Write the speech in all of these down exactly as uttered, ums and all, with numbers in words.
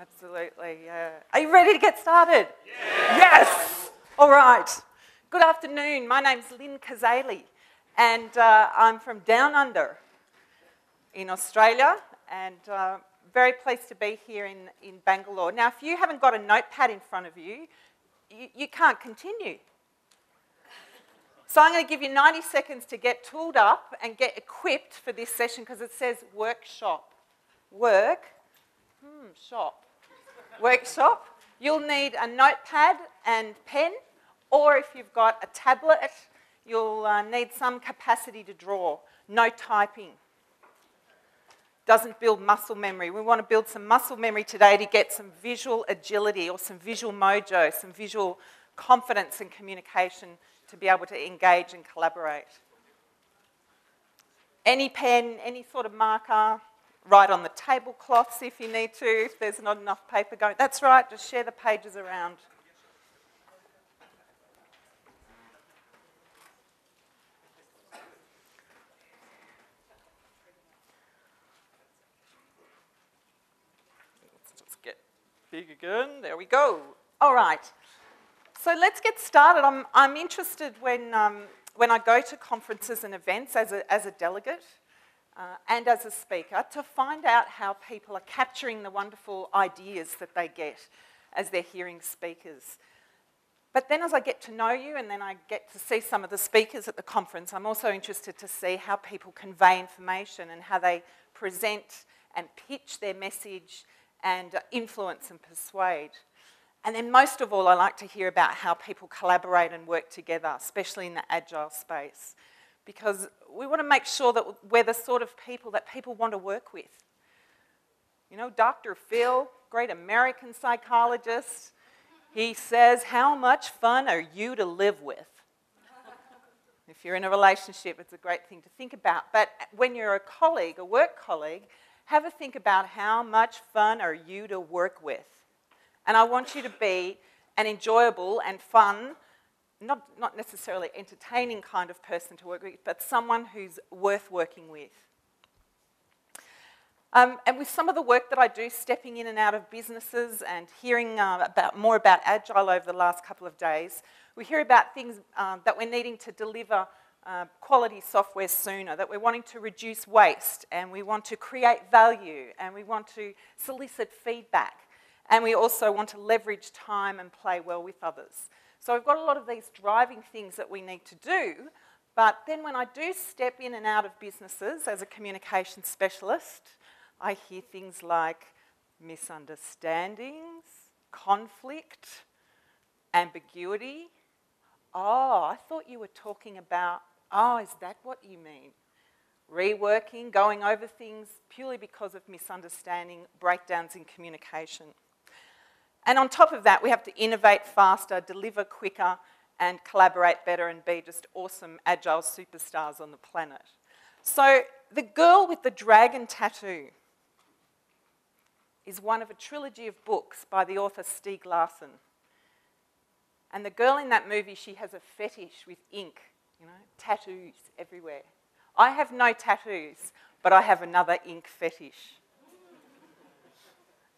Absolutely, yeah. Are you ready to get started? Yeah. Yes! All right. Good afternoon. My name's Lynne Cazaly, and uh, I'm from Down Under in Australia, and uh, very pleased to be here in, in Bangalore. Now, if you haven't got a notepad in front of you, you, you can't continue. So I'm going to give you ninety seconds to get tooled up and get equipped for this session, because it says workshop. Work. Hmm, shop. Workshop. You'll need a notepad and pen, or if you've got a tablet, you'll uh, need some capacity to draw. No typing. Doesn't build muscle memory. We want to build some muscle memory today to get some visual agility or some visual mojo, some visual confidence and communication to be able to engage and collaborate. Any pen, any sort of marker. Write on the tablecloths if you need to, if there's not enough paper going. That's right, just share the pages around. Let's just get big again. There we go. All right. So let's get started. I'm, I'm interested when, um, when I go to conferences and events as a, as a delegate, Uh, and as a speaker, to find out how people are capturing the wonderful ideas that they get as they're hearing speakers. But then as I get to know you and then I get to see some of the speakers at the conference, I'm also interested to see how people convey information and how they present and pitch their message and influence and persuade. And then most of all, I like to hear about how people collaborate and work together, especially in the agile space. Because we want to make sure that we're the sort of people that people want to work with. You know, Doctor Phil, great American psychologist, he says, how much fun are you to live with? If you're in a relationship, it's a great thing to think about. But when you're a colleague, a work colleague, have a think about how much fun are you to work with? And I want you to be an enjoyable and fun, Not, not necessarily entertaining kind of person to work with, but someone who's worth working with. Um, and with some of the work that I do, stepping in and out of businesses and hearing uh, about, more about Agile over the last couple of days, we hear about things um, that we're needing to deliver uh, quality software sooner, that we're wanting to reduce waste, and we want to create value, and we want to solicit feedback, and we also want to leverage time and play well with others. So we've got a lot of these driving things that we need to do, but then when I do step in and out of businesses as a communication specialist, I hear things like misunderstandings, conflict, ambiguity. Oh, I thought you were talking about, oh, is that what you mean? Reworking, going over things purely because of misunderstanding, breakdowns in communication. And on top of that, we have to innovate faster, deliver quicker, and collaborate better and be just awesome agile superstars on the planet. So the girl with the dragon tattoo is one of a trilogy of books by the author Stieg Larsson. And the girl in that movie, she has a fetish with ink, you know, tattoos everywhere. I have no tattoos, but I have another ink fetish.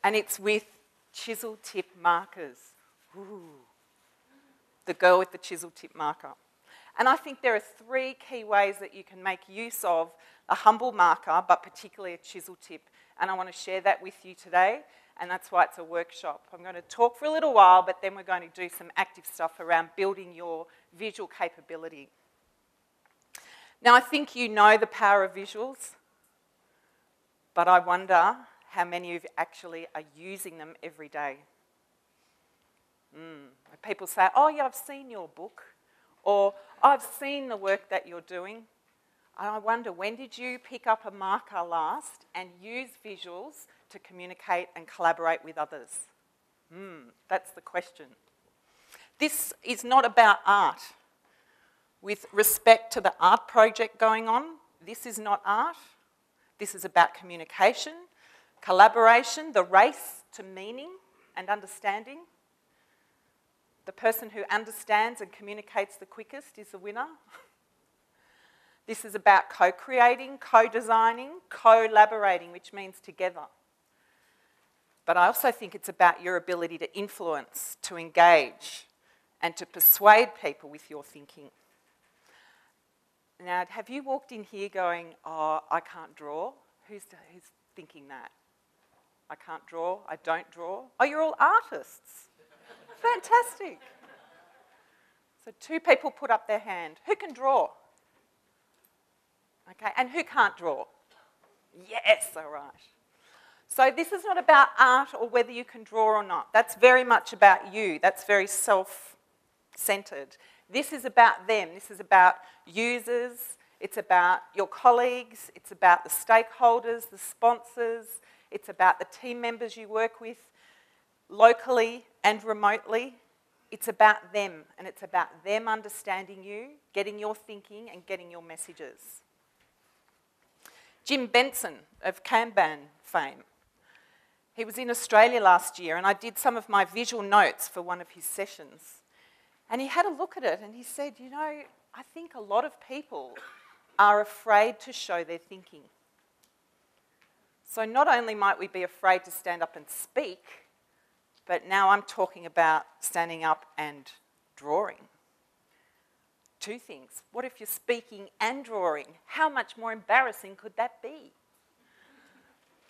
And it's with chisel tip markers. Ooh. The girl with the chisel tip marker. And I think there are three key ways that you can make use of a humble marker, but particularly a chisel tip. And I want to share that with you today, and that's why it's a workshop. I'm going to talk for a little while, but then we're going to do some active stuff around building your visual capability. Now, I think you know the power of visuals, but I wonder how many of you actually are using them every day. Mm. People say, oh yeah, I've seen your book, or I've seen the work that you're doing. And I wonder, when did you pick up a marker last and use visuals to communicate and collaborate with others? Mm. That's the question. This is not about art. With respect to the art project going on, this is not art. This is about communication, collaboration, the race to meaning and understanding. The person who understands and communicates the quickest is the winner. This is about co-creating, co-designing, collaborating, which means together. But I also think it's about your ability to influence, to engage, and to persuade people with your thinking. Now, have you walked in here going, oh, I can't draw? Who's, who's thinking that? I can't draw, I don't draw. Oh, you're all artists. Fantastic. So two people put up their hand. Who can draw? Okay, and who can't draw? Yes, all right. So this is not about art or whether you can draw or not. That's very much about you. That's very self-centered. This is about them. This is about users. It's about your colleagues. It's about the stakeholders, the sponsors. It's about the team members you work with locally and remotely. It's about them, and it's about them understanding you, getting your thinking and getting your messages. Jim Benson of Kanban fame. He was in Australia last year, and I did some of my visual notes for one of his sessions. And he had a look at it, and he said, you know, I think a lot of people are afraid to show their thinking. So not only might we be afraid to stand up and speak, but now I'm talking about standing up and drawing. Two things. What if you're speaking and drawing? How much more embarrassing could that be?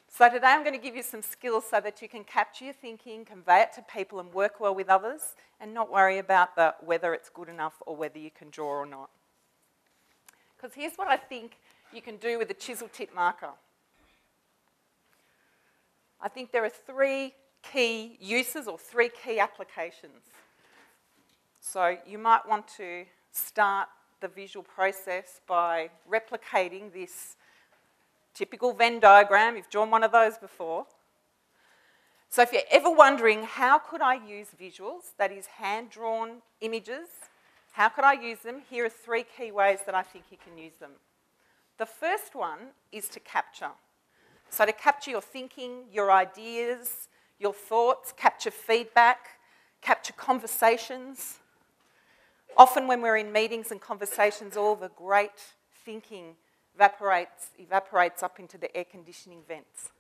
So today I'm going to give you some skills so that you can capture your thinking, convey it to people and work well with others, and not worry about the, whether it's good enough or whether you can draw or not. Because here's what I think you can do with a chisel tip marker. I think there are three key uses or three key applications. So you might want to start the visual process by replicating this typical Venn diagram. You've drawn one of those before. So if you're ever wondering, how could I use visuals, that is hand-drawn images, how could I use them? Here are three key ways that I think you can use them. The first one is to capture. So to capture your thinking, your ideas, your thoughts, capture feedback, capture conversations. Often when we're in meetings and conversations, all the great thinking evaporates, evaporates up into the air conditioning vents.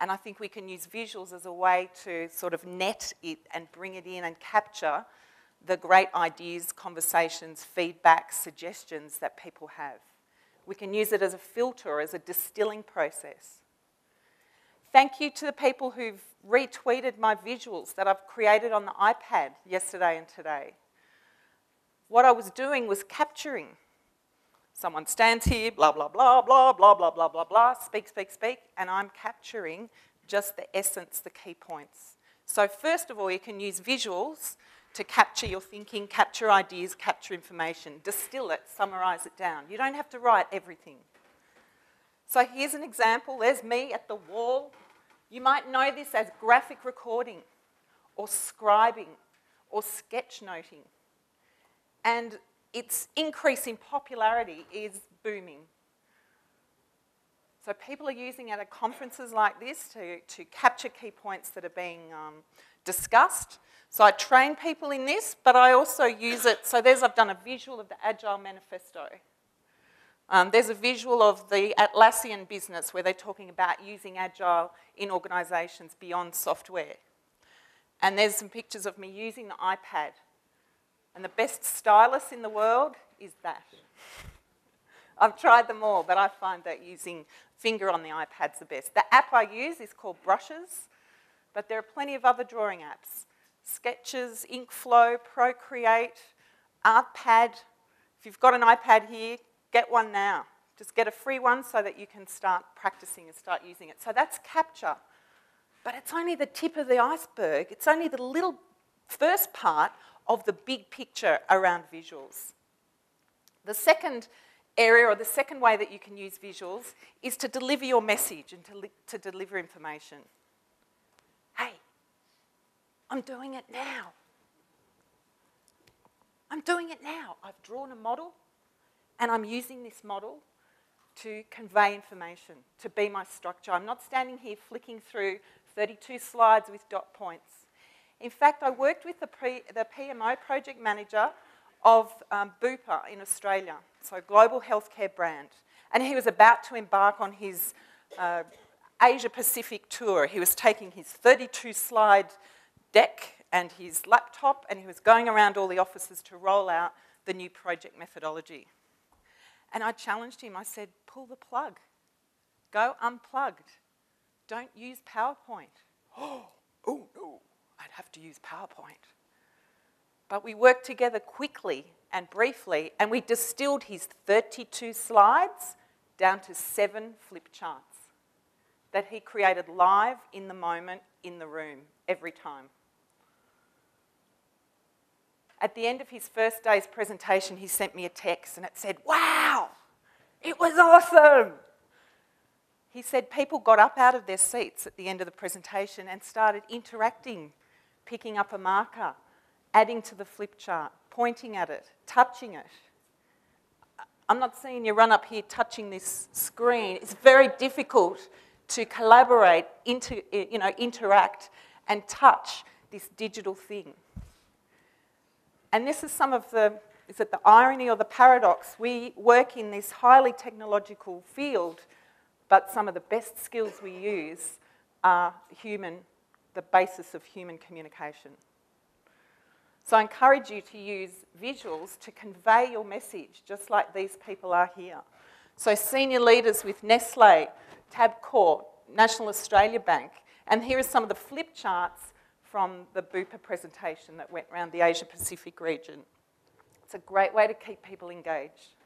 And I think we can use visuals as a way to sort of net it and bring it in and capture the great ideas, conversations, feedback, suggestions that people have. We can use it as a filter, as a distilling process. Thank you to the people who've retweeted my visuals that I've created on the iPad yesterday and today. What I was doing was capturing. Someone stands here, blah, blah, blah, blah, blah, blah, blah, blah, blah, speak, speak, speak, and I'm capturing just the essence, the key points. So first of all, you can use visuals to capture your thinking, capture ideas, capture information, distill it, summarise it down. You don't have to write everything. So here's an example. There's me at the wall. You might know this as graphic recording or scribing or sketchnoting. And its increase in popularity is booming. So people are using it at conferences like this to, to capture key points that are being um, discussed. So I train people in this, but I also use it. So there's, I've done a visual of the Agile manifesto. Um, there's a visual of the Atlassian business where they're talking about using Agile in organisations beyond software. And there's some pictures of me using the iPad. And the best stylus in the world is that. I've tried them all, but I find that using finger on the iPad's the best. The app I use is called Brushes, but there are plenty of other drawing apps. Sketches, Inkflow, Procreate, Artpad. If you've got an iPad here, get one now. Just get a free one so that you can start practicing and start using it. So that's capture. But it's only the tip of the iceberg. It's only the little first part of the big picture around visuals. The second area or the second way that you can use visuals is to deliver your message and to, to deliver information. Hey, I'm doing it now. I'm doing it now. I've drawn a model and I'm using this model to convey information, to be my structure. I'm not standing here flicking through thirty-two slides with dot points. In fact, I worked with the, pre, the P M O project manager of um, Bupa in Australia, so a global healthcare brand, and he was about to embark on his uh, Asia-Pacific tour. He was taking his thirty-two slide deck and his laptop, and he was going around all the offices to roll out the new project methodology. And I challenged him. I said, pull the plug. Go unplugged. Don't use PowerPoint. Oh, oh, no, I'd have to use PowerPoint. But we worked together quickly and briefly, and we distilled his thirty-two slides down to seven flip charts that he created live, in the moment, in the room, every time. At the end of his first day's presentation, he sent me a text, and it said, wow, it was awesome. He said people got up out of their seats at the end of the presentation and started interacting, picking up a marker, adding to the flip chart, pointing at it, touching it. I'm not seeing you run up here touching this screen. It's very difficult to collaborate, inter, you know, interact and touch this digital thing. And this is some of the, is it the irony or the paradox? We work in this highly technological field, but some of the best skills we use are human, the basis of human communication. So I encourage you to use visuals to convey your message, just like these people are here. So senior leaders with Nestlé, Tabcorp, National Australia Bank, and here are some of the flip charts from the Bupa presentation that went around the Asia-Pacific region. It's a great way to keep people engaged.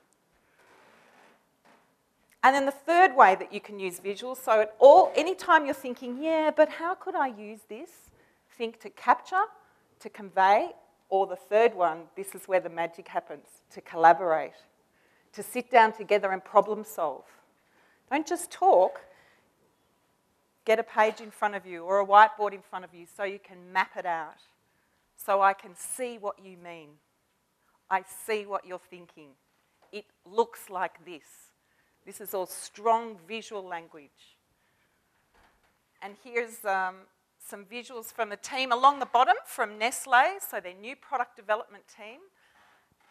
And then the third way that you can use visuals, so at all, anytime you're thinking, yeah, but how could I use this? Think to capture, to convey, or the third one, this is where the magic happens, to collaborate, to sit down together and problem solve. Don't just talk. Get a page in front of you or a whiteboard in front of you so you can map it out, so I can see what you mean. I see what you're thinking. It looks like this. This is all strong visual language. And here's um, some visuals from the team along the bottom from Nestlé, so their new product development team.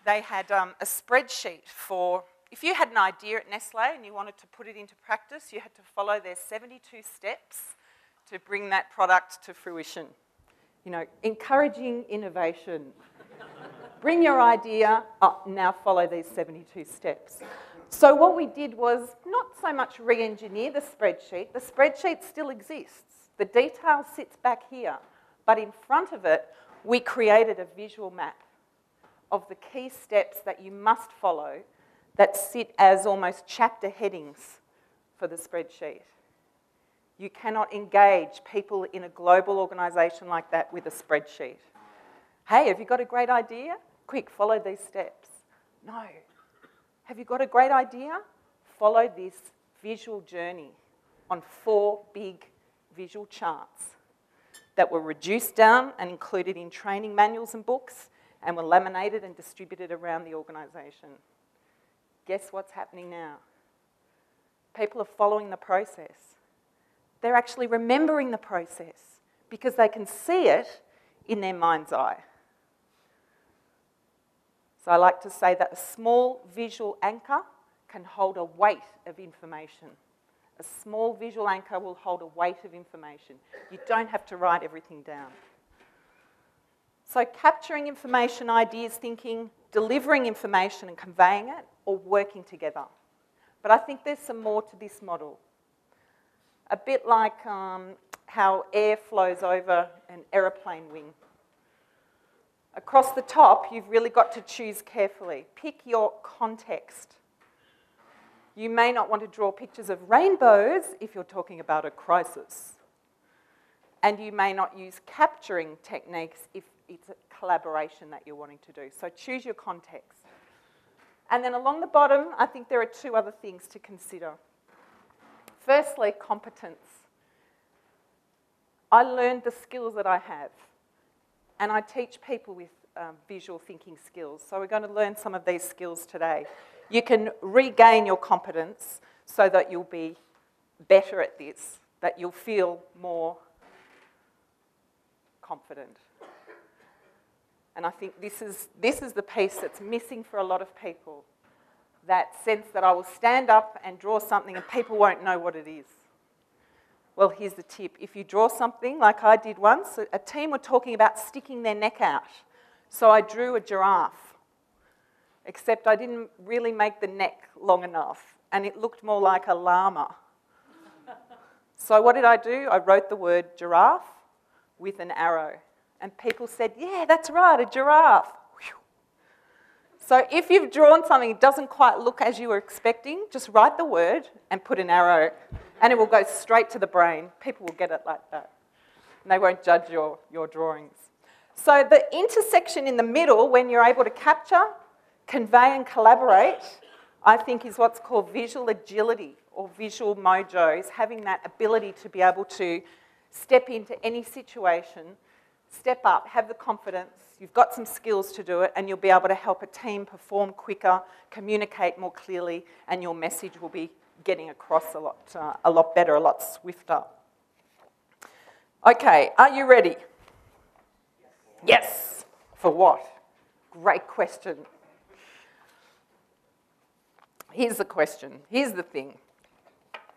They had um, a spreadsheet for, if you had an idea at Nestlé and you wanted to put it into practice, you had to follow their seventy-two steps to bring that product to fruition. You know, encouraging innovation. Bring your idea up, now follow these seventy-two steps. So what we did was not so much re-engineer the spreadsheet. The spreadsheet still exists. The detail sits back here. But in front of it, we created a visual map of the key steps that you must follow that sit as almost chapter headings for the spreadsheet. You cannot engage people in a global organisation like that with a spreadsheet. Hey, have you got a great idea? Quick, follow these steps. No. Have you got a great idea? Follow this visual journey on four big visual charts that were reduced down and included in training manuals and books and were laminated and distributed around the organisation. Guess what's happening now? People are following the process. They're actually remembering the process because they can see it in their mind's eye. So I like to say that a small visual anchor can hold a weight of information. A small visual anchor will hold a weight of information. You don't have to write everything down. So capturing information, ideas, thinking, delivering information and conveying it, or working together. But I think there's some more to this model. A bit like um, how air flows over an aeroplane wing. Across the top, you've really got to choose carefully. Pick your context. You may not want to draw pictures of rainbows if you're talking about a crisis. And you may not use capturing techniques if it's a collaboration that you're wanting to do. So choose your context. And then along the bottom, I think there are two other things to consider. Firstly, competence. I learned the skills that I have. And I teach people with um, visual thinking skills. So we're going to learn some of these skills today. You can regain your competence so that you'll be better at this, that you'll feel more confident. And I think this is, this is the piece that's missing for a lot of people. That sense that I will stand up and draw something and people won't know what it is. Well, here's the tip. If you draw something, like I did once, a team were talking about sticking their neck out. So I drew a giraffe, except I didn't really make the neck long enough, and it looked more like a llama. So what did I do? I wrote the word giraffe with an arrow. And people said, yeah, that's right, a giraffe. Whew. So if you've drawn something that doesn't quite look as you were expecting, just write the word and put an arrow, and it will go straight to the brain. People will get it like that. And they won't judge your, your drawings. So the intersection in the middle, when you're able to capture, convey and collaborate, I think is what's called visual agility or visual mojo, is having that ability to be able to step into any situation, step up, have the confidence, you've got some skills to do it, and you'll be able to help a team perform quicker, communicate more clearly, and your message will be getting across a lot, uh, a lot better, a lot swifter. Okay, are you ready? Yes. For what? Great question. Here's the question. Here's the thing.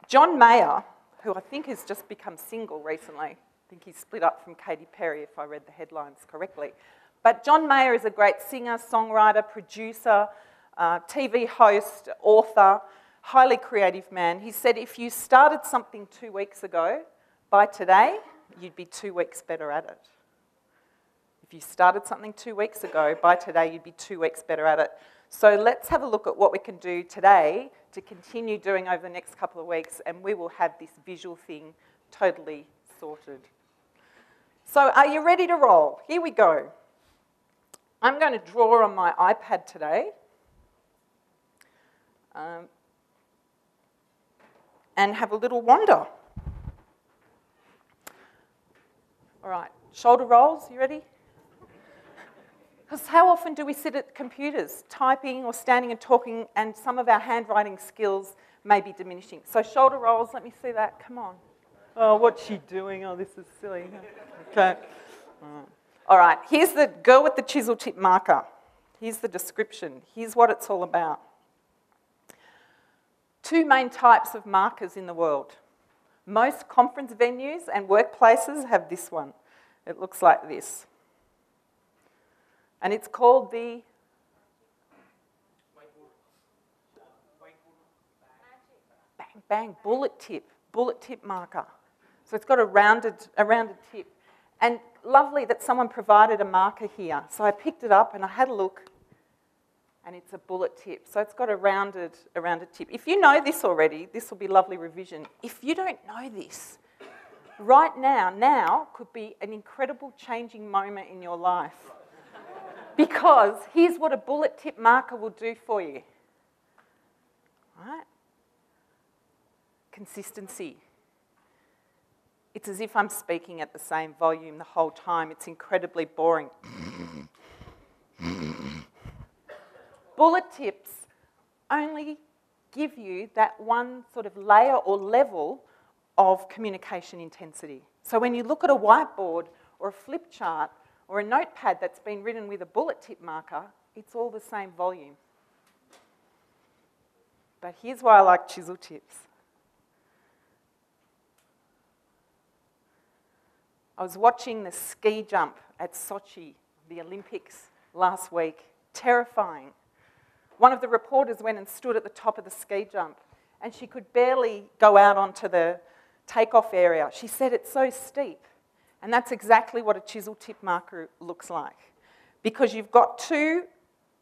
John Mayer, who I think has just become single recently, I think he's split up from Katy Perry if I read the headlines correctly, but John Mayer is a great singer, songwriter, producer, uh, T V host, author, highly creative man. He said if you started something two weeks ago, by today, you'd be two weeks better at it. If you started something two weeks ago, by today you'd be two weeks better at it. So let's have a look at what we can do today to continue doing over the next couple of weeks, and we will have this visual thing totally sorted. So are you ready to roll? Here we go. I'm going to draw on my iPad today. Um, and have a little wander. All right, shoulder rolls, you ready? Because how often do we sit at computers, typing or standing and talking, and some of our handwriting skills may be diminishing. So shoulder rolls, let me see that, come on. Oh, what's she doing? Oh, this is silly. Okay. All right, here's the girl with the chisel tip marker. Here's the description. Here's what it's all about. Two main types of markers in the world. Most conference venues and workplaces have this one. It looks like this. And it's called the bang, bang, bullet tip, bullet tip marker. So it's got a rounded, a rounded tip. And lovely that someone provided a marker here. So I picked it up and I had a look, and it's a bullet tip. So it's got a rounded, a rounded tip. If you know this already, this will be lovely revision. If you don't know this, right now, now could be an incredible changing moment in your life. Because here's what a bullet tip marker will do for you. All right? Consistency. It's as if I'm speaking at the same volume the whole time. It's incredibly boring. Bullet tips only give you that one sort of layer or level of communication intensity. So when you look at a whiteboard or a flip chart, or a notepad that's been written with a bullet tip marker, it's all the same volume. But here's why I like chisel tips. I was watching the ski jump at Sochi, the Olympics, last week. Terrifying. One of the reporters went and stood at the top of the ski jump, and she could barely go out onto the takeoff area. She said it's so steep. And that's exactly what a chisel tip marker looks like. Because you've got two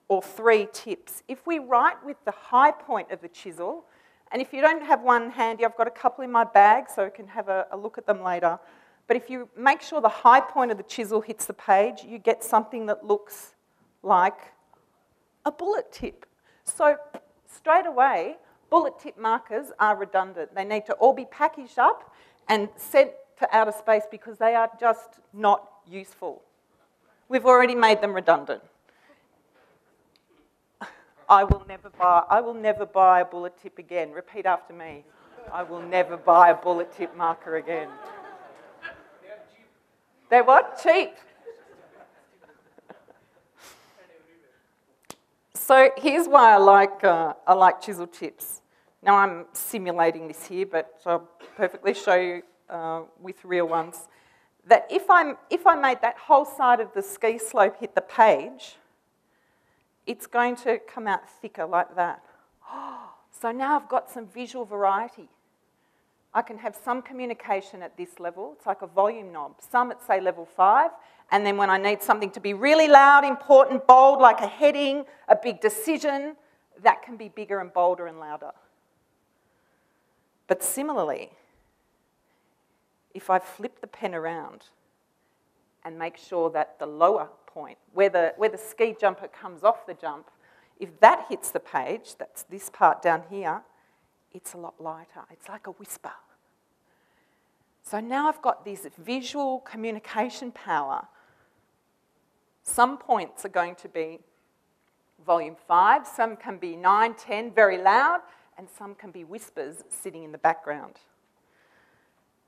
or three tips. If we write with the high point of the chisel, and if you don't have one handy, I've got a couple in my bag, so I can have a, a look at them later. But if you make sure the high point of the chisel hits the page, you get something that looks like a bullet tip. So straight away, bullet tip markers are redundant. They need to all be packaged up and sent to outer space because they are just not useful. We've already made them redundant. I will never buy, I will never buy a bullet tip again. Repeat after me. I will never buy a bullet tip marker again. They're what? Cheap. So here's why I like, uh, I like chisel tips. Now I'm simulating this here, but I'll perfectly show you uh, with real ones, that if, I'm, if I made that whole side of the ski slope hit the page, it's going to come out thicker like that. Oh, so now I've got some visual variety. I can have some communication at this level. It's like a volume knob. Some at, say, level five, and then when I need something to be really loud, important, bold, like a heading, a big decision, that can be bigger and bolder and louder. But similarly, if I flip the pen around and make sure that the lower point, where the, where the ski jumper comes off the jump, if that hits the page, that's this part down here, it's a lot lighter. It's like a whisper. So now I've got this visual communication power. Some points are going to be volume five, some can be nine, ten, very loud, and some can be whispers sitting in the background.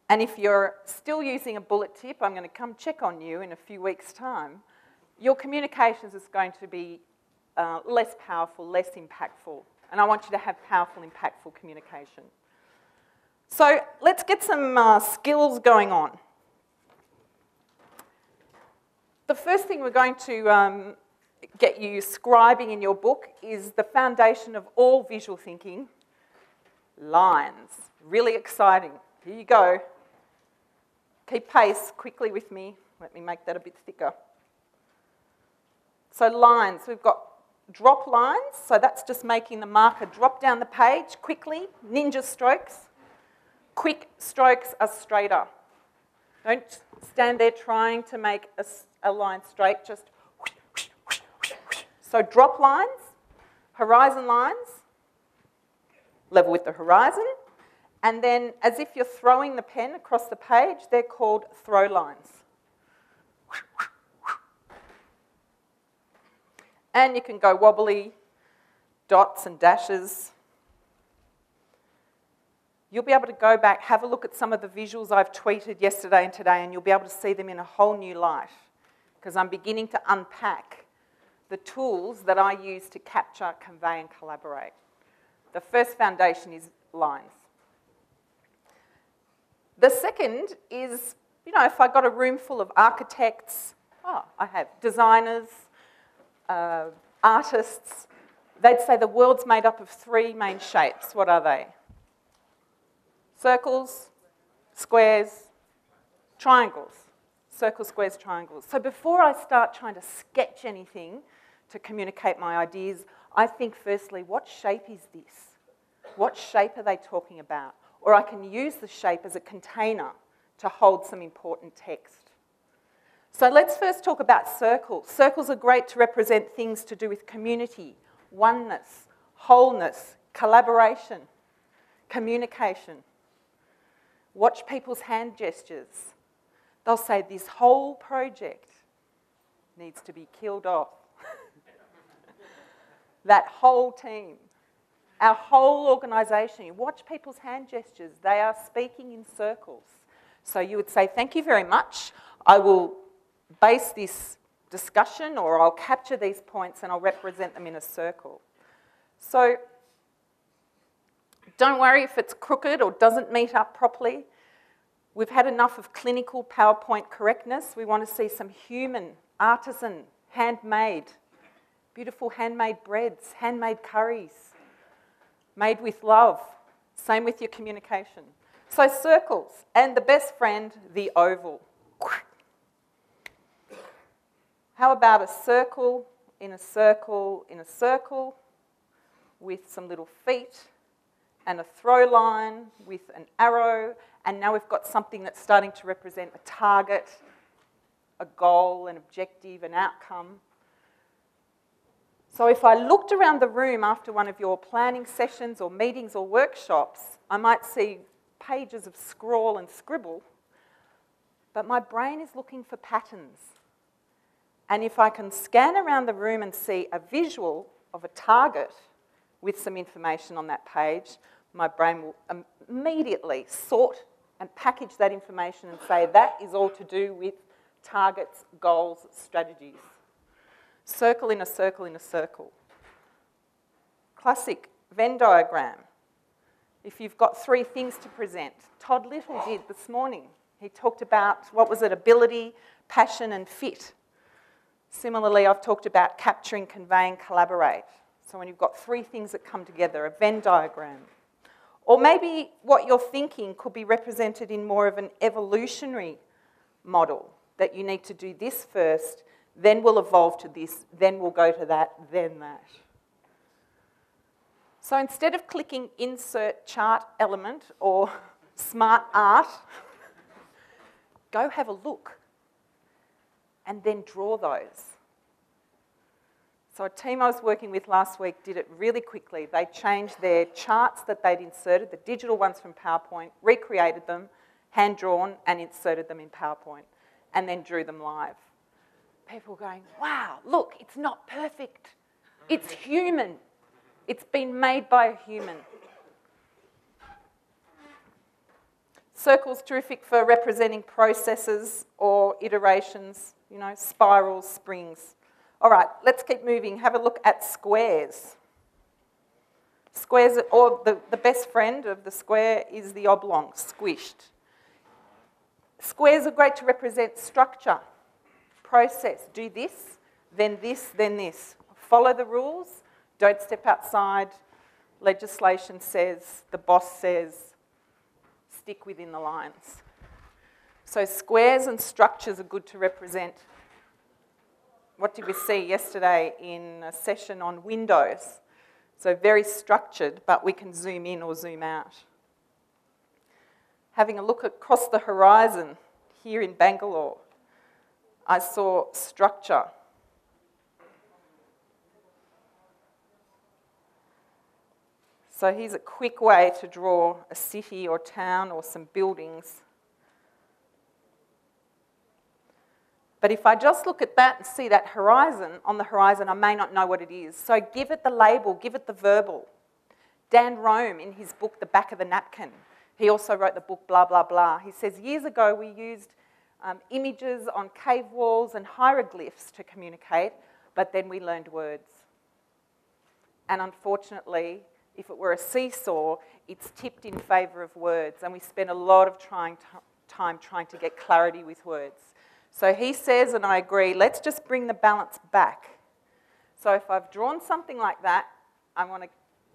And if you're still using a bullet tip, I'm going to come check on you in a few weeks' time, your communications is going to be uh, less powerful, less impactful. And I want you to have powerful, impactful communication. So let's get some uh, skills going on. The first thing we're going to um, get you scribing in your book is the foundation of all visual thinking, lines. Really exciting. Here you go. Keep pace quickly with me. Let me make that a bit thicker. So lines, we've got drop lines, so that's just making the marker drop down the page quickly, ninja strokes. Quick strokes are straighter. Don't stand there trying to make a, a line straight, just whoosh, whoosh, whoosh, whoosh, whoosh. So drop lines, horizon lines, level with the horizon. And then, as if you're throwing the pen across the page, they're called throw lines. And you can go wobbly, dots and dashes. You'll be able to go back, have a look at some of the visuals I've tweeted yesterday and today, and you'll be able to see them in a whole new light, because I'm beginning to unpack the tools that I use to capture, convey, and collaborate. The first foundation is lines. The second is, you know, if I got a room full of architects, oh, I have designers, uh, artists, they'd say the world's made up of three main shapes. What are they? Circles, squares, triangles. Circles, squares, triangles. So before I start trying to sketch anything to communicate my ideas, I think firstly, what shape is this? What shape are they talking about? Or I can use the shape as a container to hold some important text. So let's first talk about circles. Circles are great to represent things to do with community, oneness, wholeness, collaboration, communication. Watch people's hand gestures. They'll say, this whole project needs to be killed off. That whole team. Our whole organisation, you watch people's hand gestures, they are speaking in circles. So you would say, thank you very much, I will base this discussion, or I'll capture these points and I'll represent them in a circle. So don't worry if it's crooked or doesn't meet up properly. We've had enough of clinical PowerPoint correctness. We want to see some human, artisan, handmade, beautiful handmade breads, handmade curries. Made with love. Same with your communication. So circles, and the best friend, the oval. How about a circle, in a circle, in a circle, with some little feet, and a throw line with an arrow, and now we've got something that's starting to represent a target, a goal, an objective, an outcome. So if I looked around the room after one of your planning sessions or meetings or workshops, I might see pages of scrawl and scribble, but my brain is looking for patterns. And if I can scan around the room and see a visual of a target with some information on that page, my brain will immediately sort and package that information and say that is all to do with targets, goals, strategies. Circle in a circle in a circle. Classic Venn diagram. if you've got three things to present. Todd Little did this morning. He talked about, what was it, ability, passion and fit. Similarly, I've talked about capturing, conveying, collaborate. So when you've got three things that come together, a Venn diagram. Or maybe what you're thinking could be represented in more of an evolutionary model, that you need to do this first, then we'll evolve to this, then we'll go to that, then that. So instead of clicking insert chart element or smart art, go have a look and then draw those. So a team I was working with last week did it really quickly. They changed their charts that they'd inserted, the digital ones from PowerPoint, recreated them, hand-drawn, and inserted them in PowerPoint, and then drew them live. People going, wow, look, it's not perfect. It's human. It's been made by a human. Circles, terrific for representing processes or iterations, you know, spirals, springs. All right, let's keep moving. Have a look at squares. Squares, or the, the best friend of the square is the oblong, squished. Squares are great to represent structure, process. Do this, then this, then this. Follow the rules. Don't step outside. Legislation says, the boss says, stick within the lines. So squares and structures are good to represent. What did we see yesterday in a session on windows? So very structured, but we can zoom in or zoom out. Having a look across the horizon here in Bangalore, I saw structure. So here's a quick way to draw a city or town or some buildings. But if I just look at that and see that horizon, on the horizon, I may not know what it is. So give it the label, give it the verbal. Dan Rome, in his book, The Back of a Napkin, he also wrote the book, Blah, Blah, Blah. He says, years ago, we used um, images on cave walls and hieroglyphs to communicate, but then we learned words. And unfortunately, if it were a seesaw, it's tipped in favour of words, and we spend a lot of trying time trying to get clarity with words. So he says, and I agree, let's just bring the balance back. So if I've drawn something like that, I want to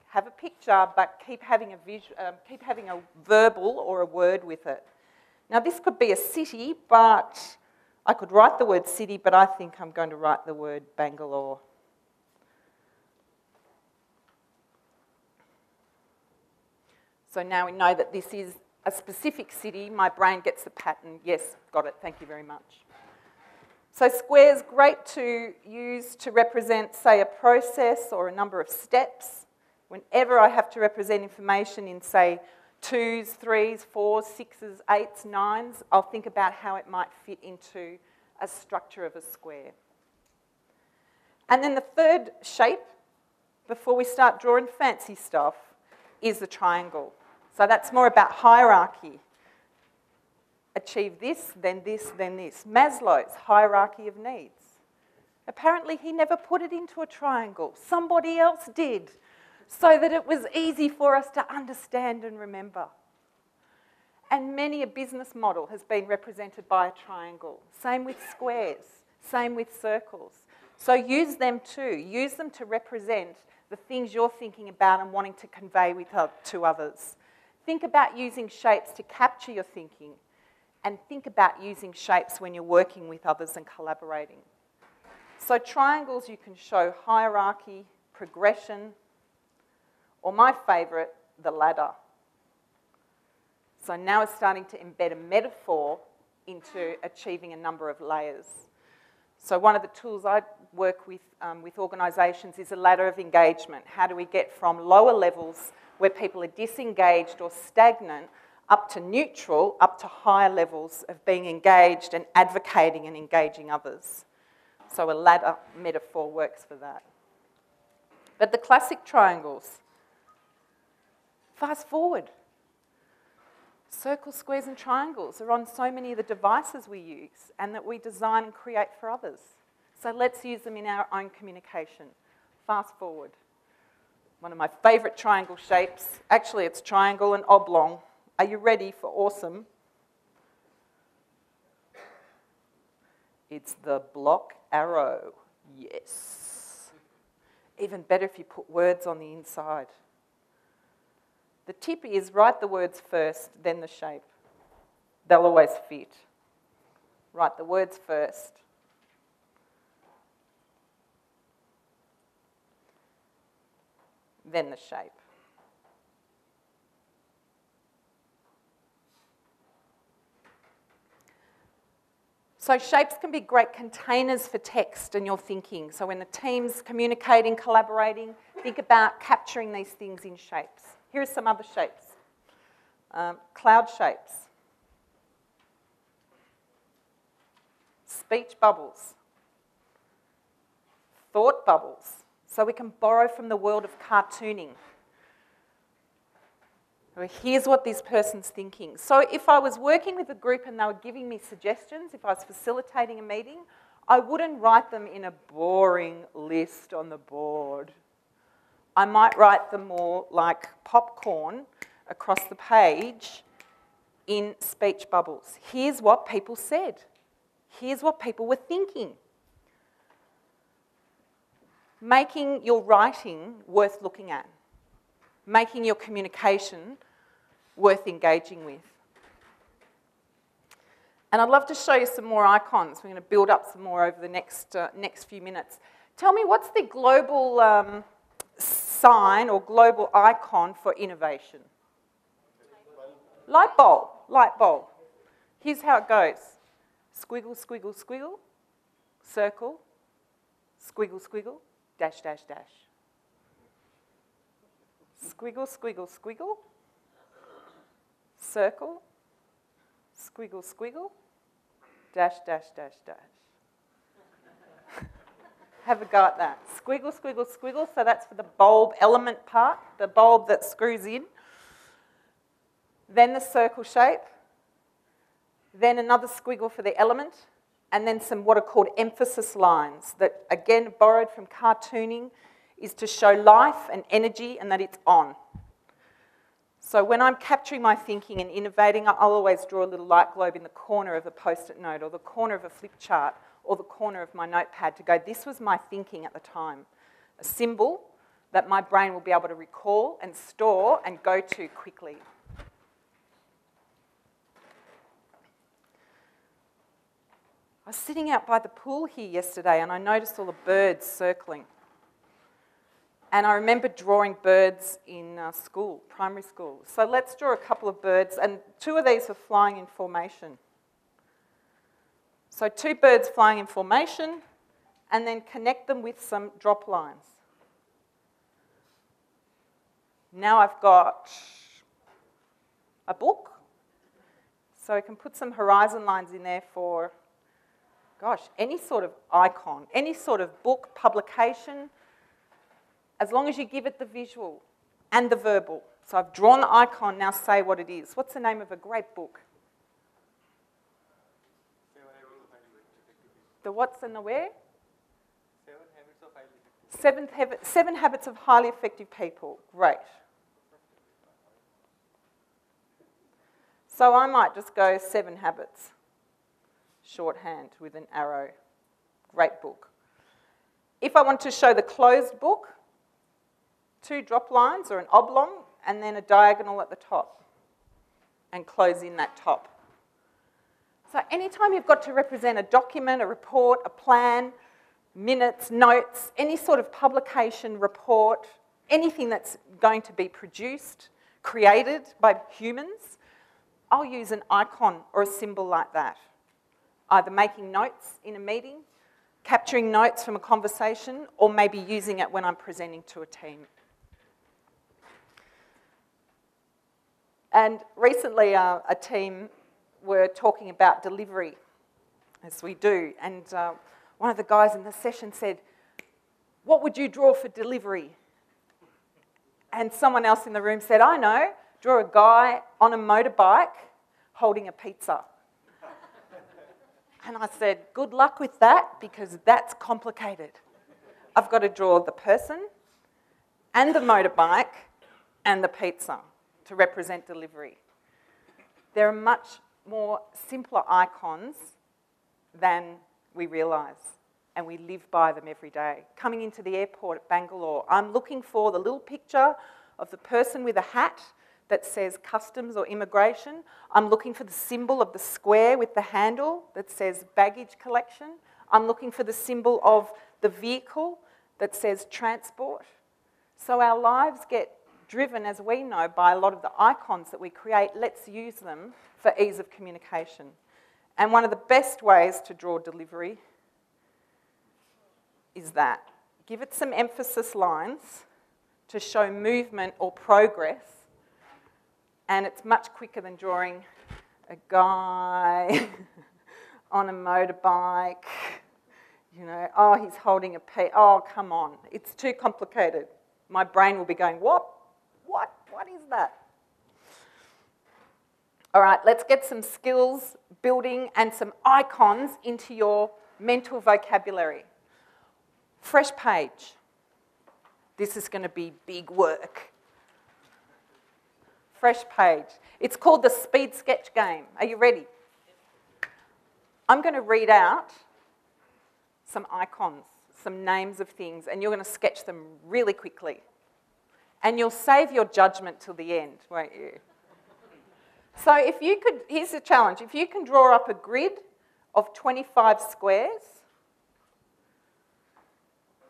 have a picture, but keep having a, visual, um, keep having a verbal or a word with it. Now this could be a city, but I could write the word city, but I think I'm going to write the word Bangalore. So now we know that this is a specific city. My brain gets the pattern. Yes, got it. Thank you very much. So squares, great to use to represent, say, a process or a number of steps. Whenever I have to represent information in, say, twos, threes, fours, sixes, eights, nines, I'll think about how it might fit into a structure of a square. And then the third shape, before we start drawing fancy stuff, is the triangle. So that's more about hierarchy. Achieve this, then this, then this. Maslow's hierarchy of needs. Apparently he never put it into a triangle. Somebody else did, so that it was easy for us to understand and remember. And many a business model has been represented by a triangle. Same with squares, same with circles. So use them too. Use them to represent the things you're thinking about and wanting to convey with, to others. Think about using shapes to capture your thinking, and think about using shapes when you're working with others and collaborating. So triangles, you can show hierarchy, progression, or my favourite, the ladder. So now it's starting to embed a metaphor into achieving a number of layers. So one of the tools I work with um, with organisations is a ladder of engagement. How do we get from lower levels where people are disengaged or stagnant, up to neutral, up to higher levels of being engaged and advocating and engaging others. So a ladder metaphor works for that. But the classic triangles, fast forward. Circles, squares and triangles are on so many of the devices we use and that we design and create for others. So let's use them in our own communication. Fast forward. one of my favorite triangle shapes. Actually, it's triangle and oblong. Are you ready for awesome? It's the block arrow. Yes. Even better if you put words on the inside. The tip is write the words first, then the shape. They'll always fit. Write the words first. Then the shape. So shapes can be great containers for text and your thinking. So when the team's communicating, collaborating, think about capturing these things in shapes. Here are some other shapes. Um, cloud shapes. Speech bubbles. Thought bubbles. So we can borrow from the world of cartooning. Here's what this person's thinking. So if I was working with a group and they were giving me suggestions, if I was facilitating a meeting, I wouldn't write them in a boring list on the board. I might write them more like popcorn across the page in speech bubbles. Here's what people said. Here's what people were thinking. Making your writing worth looking at. Making your communication worth engaging with. And I'd love to show you some more icons. We're going to build up some more over the next, uh, next few minutes. Tell me, what's the global um, sign or global icon for innovation? Light bulb. Light bulb. Here's how it goes. Squiggle, squiggle, squiggle. Circle. Squiggle, squiggle, dash, dash, dash. Squiggle, squiggle, squiggle. Circle. Squiggle, squiggle, dash, dash, dash, dash. Have a go at that. Squiggle, squiggle, squiggle. So that's for the bulb element part, the bulb that screws in. Then the circle shape. Then another squiggle for the element. And then some what are called emphasis lines that, again, borrowed from cartooning, is to show life and energy and that it's on. So when I'm capturing my thinking and innovating, I'll always draw a little light globe in the corner of a post-it note or the corner of a flip chart or the corner of my notepad to go, this was my thinking at the time. A symbol that my brain will be able to recall and store and go to quickly. I was sitting out by the pool here yesterday and I noticed all the birds circling. And I remember drawing birds in uh, school, primary school. So let's draw a couple of birds, and two of these were flying in formation. So two birds flying in formation, and then connect them with some drop lines. Now I've got a book. So I can put some horizon lines in there for gosh, any sort of icon, any sort of book, publication, as long as you give it the visual and the verbal. So I've drawn the icon, now say what it is. What's the name of a great book? Seven Habits of Highly Effective People. The what's and the where? Seven Habits of Highly Effective People. Seven, habit, seven Habits of Highly Effective People. Great. So I might just go Seven Habits. Shorthand with an arrow. Great book. If I want to show the closed book, two drop lines or an oblong and then a diagonal at the top and close in that top. So anytime you've got to represent a document, a report, a plan, minutes, notes, any sort of publication, report, anything that's going to be produced, created by humans, I'll use an icon or a symbol like that. Either making notes in a meeting, capturing notes from a conversation, or maybe using it when I'm presenting to a team. And recently uh, a team were talking about delivery, as we do, and uh, one of the guys in the session said, what would you draw for delivery? And someone else in the room said, I know, draw a guy on a motorbike holding a pizza. And I said, good luck with that, because that's complicated. I've got to draw the person and the motorbike and the pizza to represent delivery. There are much more simpler icons than we realise, and we live by them every day. Coming into the airport at Bangalore, I'm looking for the little picture of the person with a hat that says customs or immigration. I'm looking for the symbol of the square with the handle that says baggage collection. I'm looking for the symbol of the vehicle that says transport. So our lives get driven, as we know, by a lot of the icons that we create. Let's use them for ease of communication. And one of the best ways to draw delivery is that. Give it some emphasis lines to show movement or progress, and it's much quicker than drawing a guy on a motorbike, you know, oh, he's holding a pe oh, come on. It's too complicated. My brain will be going, what? What? What is that? All right, let's get some skills building and some icons into your mental vocabulary. Fresh page. This is going to be big work. Fresh page. It's called the speed sketch game. Are you ready? I'm going to read out some icons, some names of things, and you're going to sketch them really quickly. And you'll save your judgment till the end, won't you? So if you could, here's the challenge. If you can draw up a grid of twenty-five squares,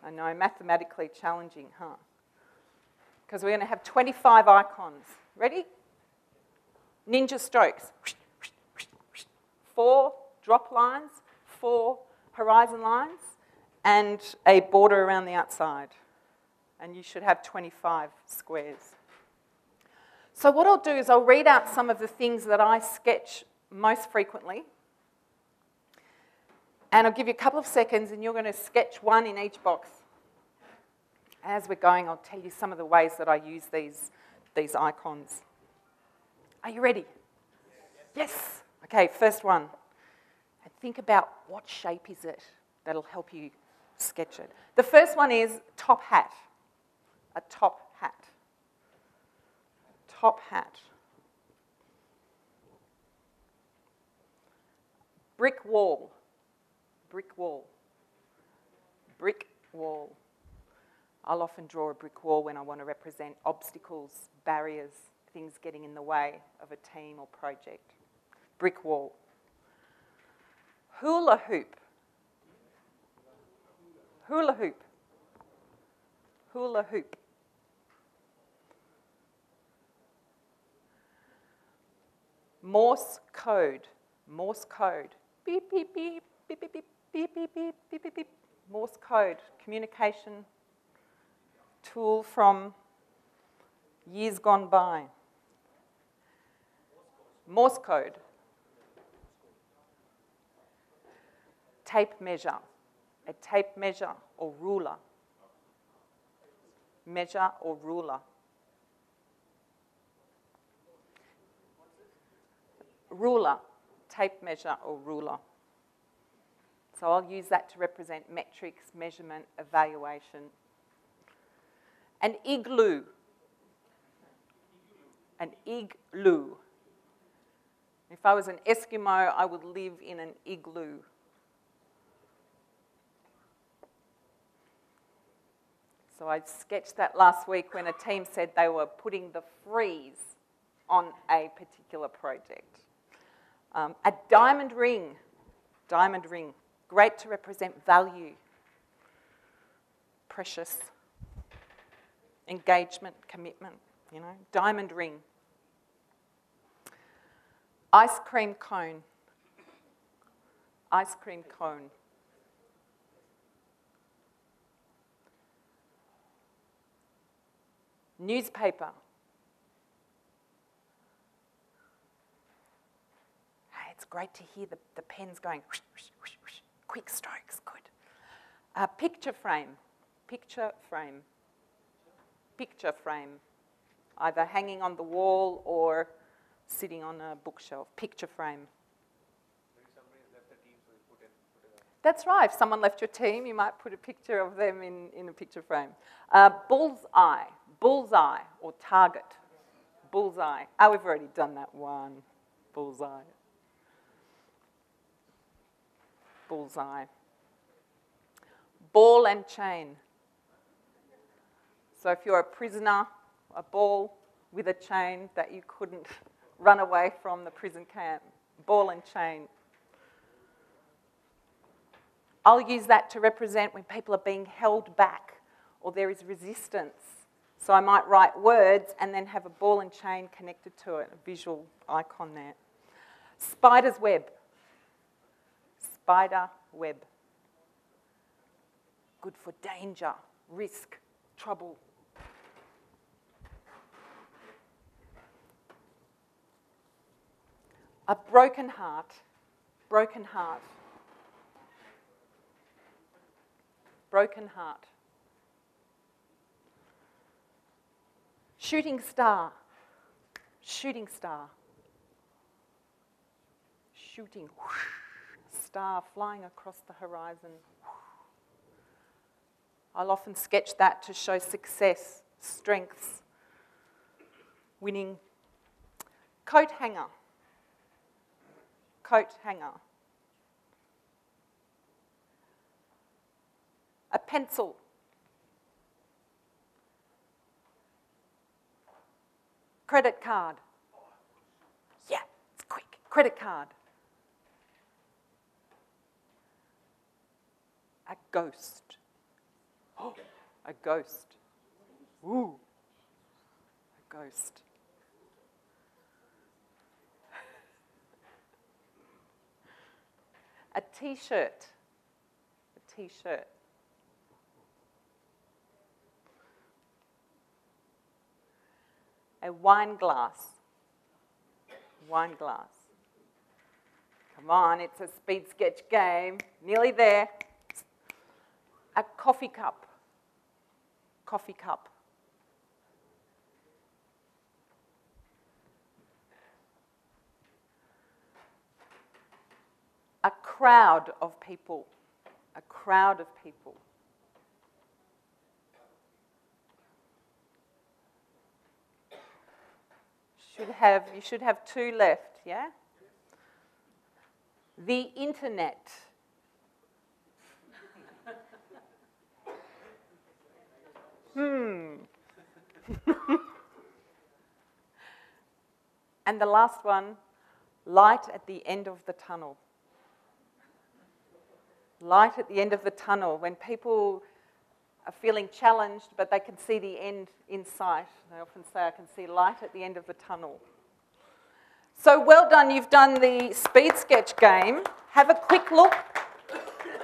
I know, mathematically challenging, huh? Because we're going to have twenty-five icons. Ready? Ninja strokes. Four drop lines, four horizon lines, and a border around the outside. And you should have twenty-five squares. So what I'll do is I'll read out some of the things that I sketch most frequently. And I'll give you a couple of seconds, and you're going to sketch one in each box. As we're going, I'll tell you some of the ways that I use these, these icons. Are you ready? Yes. Okay, first one. And think about what shape is it that'll help you sketch it. The first one is top hat. A top hat. Top hat. Brick wall. Brick wall. Brick wall. I'll often draw a brick wall when I want to represent obstacles, barriers, things getting in the way of a team or project. Brick wall. Hula hoop. Hula hoop. Hula hoop. Morse code. Morse code. Beep, beep, beep, beep, beep, beep. Beep, beep, beep, beep, beep, beep. Morse code, communication tool from years gone by. Morse code. Tape measure, a tape measure or ruler. Measure or ruler. Ruler, tape measure or ruler. So I'll use that to represent metrics, measurement, evaluation. An igloo. An igloo. If I was an Eskimo, I would live in an igloo. So I sketched that last week when a team said they were putting the freeze on a particular project. Um, a diamond ring. Diamond ring. Great to represent value, precious, engagement, commitment, you know, diamond ring. Ice cream cone, ice cream cone. Newspaper. Hey, it's great to hear the, the pens going whoosh, whoosh, whoosh, whoosh. Quick strokes, good. Uh, picture frame, picture frame, picture frame. Either hanging on the wall or sitting on a bookshelf. Picture frame. That's right. If someone left your team, you might put a picture of them in, in a picture frame. Uh, bullseye, bullseye, or target. Bullseye. Oh, we've already done that one. Bullseye. Bullseye. Ball and chain. So if you're a prisoner, a ball with a chain that you couldn't run away from the prison camp. Ball and chain. I'll use that to represent when people are being held back or there is resistance. So I might write words and then have a ball and chain connected to it, a visual icon there. Spider's web. Spider web. Good for danger, risk, trouble. A broken heart. Broken heart. Broken heart. Shooting star. Shooting star. Shooting whoosh, star flying across the horizon. I'll often sketch that to show success, strengths, winning. Coat hanger. Coat hanger. A pencil. Credit card. Yeah, it's quick. Credit card. A ghost. Oh, a ghost. Ooh, a ghost. A t-shirt. A t-shirt. A wine glass. Wine glass. Come on, it's a speed sketch game. Nearly there. A coffee cup. Coffee cup. A crowd of people. A crowd of people. Should have, you should have two left, yeah? The internet. Hmm. And the last one, light at the end of the tunnel. Light at the end of the tunnel. When people are feeling challenged, but they can see the end in sight. They often say, I can see light at the end of the tunnel. So well done, you've done the speed sketch game. Have a quick look.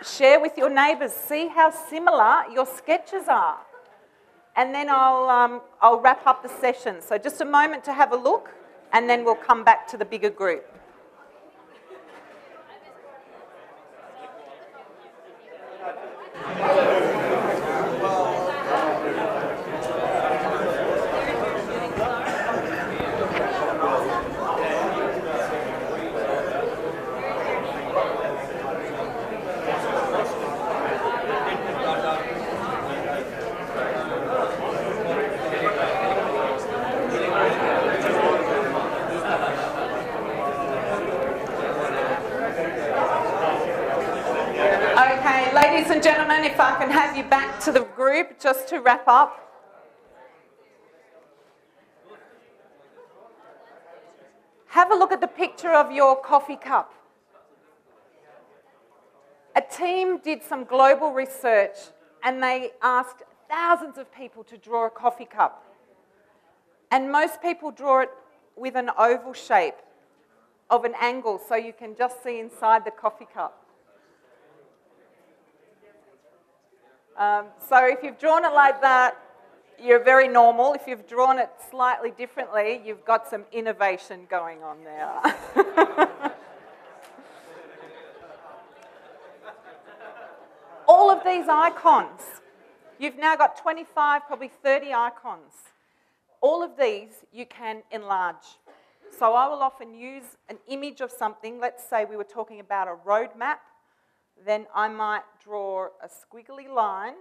Share with your neighbours. See how similar your sketches are. And then I'll, um, I'll wrap up the session. So just a moment to have a look, and then we'll come back to the bigger group. If I can have you back to the group just to wrap up. Have a look at the picture of your coffee cup. A team did some global research and they asked thousands of people to draw a coffee cup. And most people draw it with an oval shape of an angle so you can just see inside the coffee cup. Um, so if you've drawn it like that, you're very normal. If you've drawn it slightly differently, you've got some innovation going on there. All of these icons, you've now got twenty-five, probably thirty icons. All of these you can enlarge. So I will often use an image of something. Let's say we were talking about a roadmap. then I might draw a squiggly line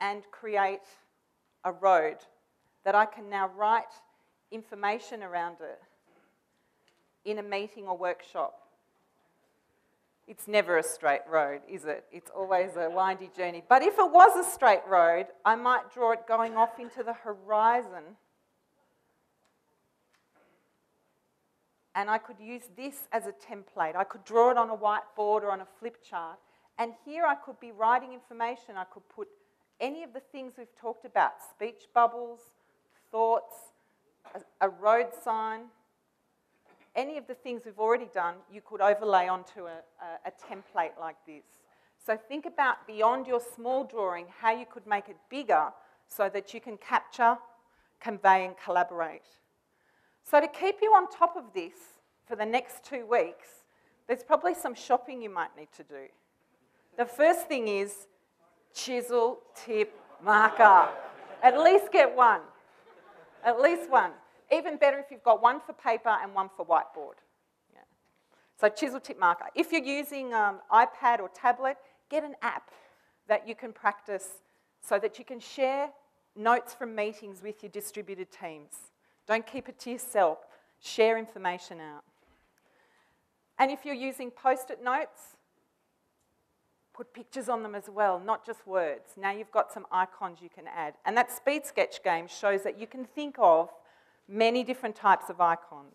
and create a road that I can now write information around it in a meeting or workshop. It's never a straight road, is it? It's always a windy journey. But if it was a straight road, I might draw it going off into the horizon. And I could use this as a template. I could draw it on a whiteboard or on a flip chart. And here I could be writing information. I could put any of the things we've talked about, speech bubbles, thoughts, a, a road sign, any of the things we've already done, you could overlay onto a, a, a template like this. So think about beyond your small drawing how you could make it bigger so that you can capture, convey and collaborate. So to keep you on top of this for the next two weeks, there's probably some shopping you might need to do. The first thing is chisel tip marker. At least get one. At least one. Even better if you've got one for paper and one for whiteboard. Yeah. So chisel tip marker. If you're using um, iPad or tablet, get an app that you can practice so that you can share notes from meetings with your distributed teams. Don't keep it to yourself. Share information out. And if you're using post-it notes, put pictures on them as well, not just words. Now you've got some icons you can add. And that speed sketch game shows that you can think of many different types of icons.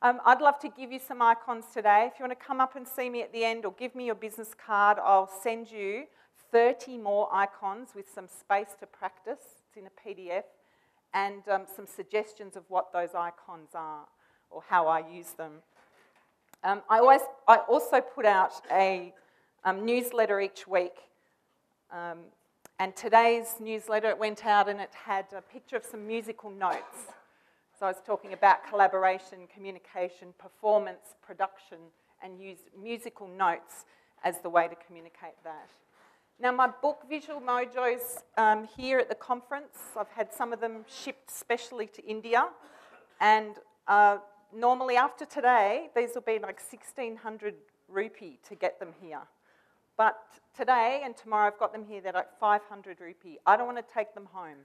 Um, I'd love to give you some icons today. If you want to come up and see me at the end or give me your business card, I'll send you thirty more icons with some space to practice. It's in a P D F. And um, some suggestions of what those icons are or how I use them. Um, I, always, I also put out a um, newsletter each week. Um, and today's newsletter, it went out and it had a picture of some musical notes. So I was talking about collaboration, communication, performance, production, and use musical notes as the way to communicate that. Now, my book, Visual Mojo's, um, here at the conference. I've had some of them shipped specially to India. And uh, normally after today, these will be like sixteen hundred rupee to get them here. But today and tomorrow, I've got them here. They're like five hundred rupee. I don't want to take them home.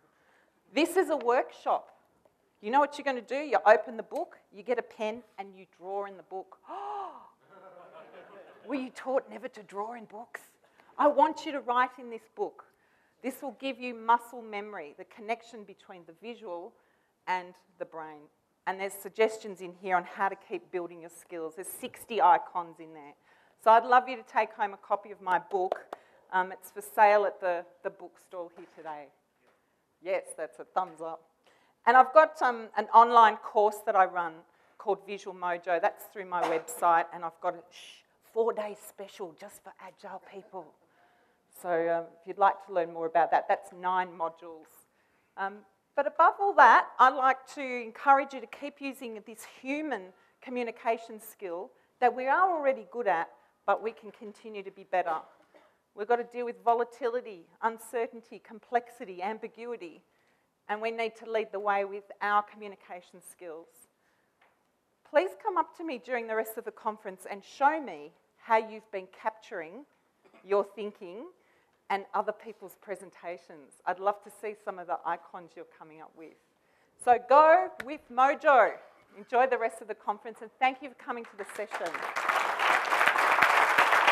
This is a workshop. You know what you're going to do? You open the book, you get a pen, and you draw in the book. Oh! Were you taught never to draw in books? I want you to write in this book. This will give you muscle memory, the connection between the visual and the brain. And there's suggestions in here on how to keep building your skills. There's sixty icons in there. So I'd love you to take home a copy of my book. Um, it's for sale at the, the bookstall here today. Yes, that's a thumbs up. And I've got um, an online course that I run called Visual Mojo. That's through my website, and I've got a four-day special just for Agile people. So um, if you'd like to learn more about that, that's nine modules. Um, but above all that, I'd like to encourage you to keep using this human communication skill that we are already good at, but we can continue to be better. We've got to deal with volatility, uncertainty, complexity, ambiguity, and we need to lead the way with our communication skills. Please come up to me during the rest of the conference and show me how you've been capturing your thinking and other people's presentations. I'd love to see some of the icons you're coming up with. So go with Mojo. Enjoy the rest of the conference, and thank you for coming to the session.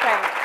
Thanks.